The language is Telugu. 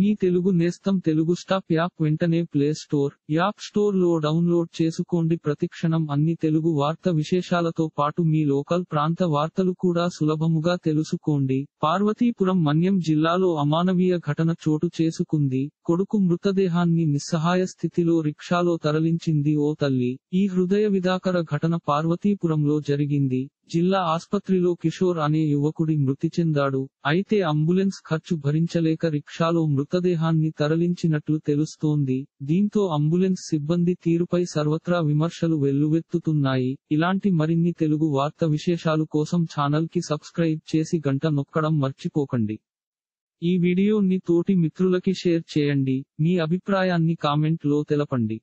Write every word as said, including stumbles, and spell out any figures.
మీ తెలుగు నేస్తం తెలుగు స్టాప్ యాప్ వెంటనే ప్లే స్టోర్ యాప్ స్టోర్ లో డౌన్లోడ్ చేసుకోండి. ప్రతిక్షణం అన్ని తెలుగు వార్త విశేషాలతో పాటు మీ లోకల్ ప్రాంత వార్తలు కూడా సులభముగా తెలుసుకోండి. పార్వతీపురం మన్యం జిల్లాలో అమానవీయ ఘటన చోటు చేసుకుంది. కొడుకు మృతదేహాన్ని నిస్సహాయ స్థితిలో రిక్షాలో తరలించింది ఓ తల్లి. ఈ హృదయ విదాకర ఘటన పార్వతీపురంలో జరిగింది. జిల్లా ఆసుపత్రిలో కిషోర్ అనే యువకుడి మృతి చెందాడు. అయితే అంబులెన్స్ ఖర్చు భరించలేక రిక్షాలో మృతదేహాన్ని తరలించినట్లు తెలుస్తోంది. దీంతో అంబులెన్స్ సిబ్బంది తీరుపై సర్వత్రా విమర్శలు వెల్లువెత్తుతున్నాయి. ఇలాంటి మరిన్ని తెలుగు వార్త విశేషాలు కోసం ఛానల్ కి సబ్స్క్రైబ్ చేసి గంట నొక్కడం మర్చిపోకండి. ఈ వీడియోని తోటి మిత్రులకి షేర్ చేయండి. మీ అభిప్రాయాన్ని కామెంట్ లో తెలపండి.